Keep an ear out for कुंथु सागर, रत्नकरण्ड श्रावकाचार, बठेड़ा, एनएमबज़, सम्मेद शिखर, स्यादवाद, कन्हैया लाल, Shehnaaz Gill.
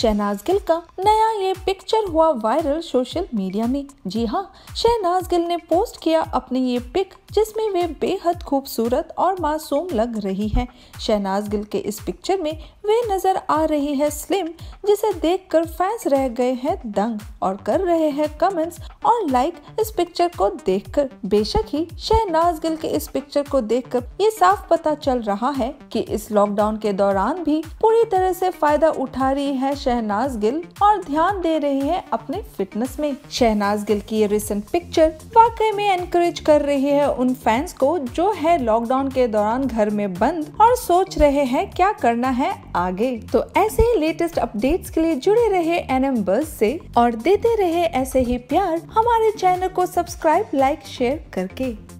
शहनाज गिल का नया ये पिक्चर हुआ वायरल सोशल मीडिया में। जी हाँ, शहनाज गिल ने पोस्ट किया अपनी ये पिक जिसमें वे बेहद खूबसूरत और मासूम लग रही हैं। शहनाज गिल के इस पिक्चर में वे नजर आ रही है स्लिम, जिसे देखकर फैंस रह गए हैं दंग और कर रहे हैं कमेंट्स और लाइक इस पिक्चर को देखकर। बेशक ही शहनाज गिल के इस पिक्चर को देखकर ये साफ पता चल रहा है कि इस लॉकडाउन के दौरान भी पूरी तरह से फायदा उठा रही है शहनाज गिल और ध्यान दे रही है अपने फिटनेस में। शहनाज गिल की ये रिसेंट पिक्चर वाकई में एनकरेज कर रही है उन फैंस को जो है लॉकडाउन के दौरान घर में बंद और सोच रहे हैं क्या करना है आगे। तो ऐसे ही लेटेस्ट अपडेट्स के लिए जुड़े रहे एनएमबज़ से और देते रहे ऐसे ही प्यार हमारे चैनल को सब्सक्राइब, लाइक, शेयर करके।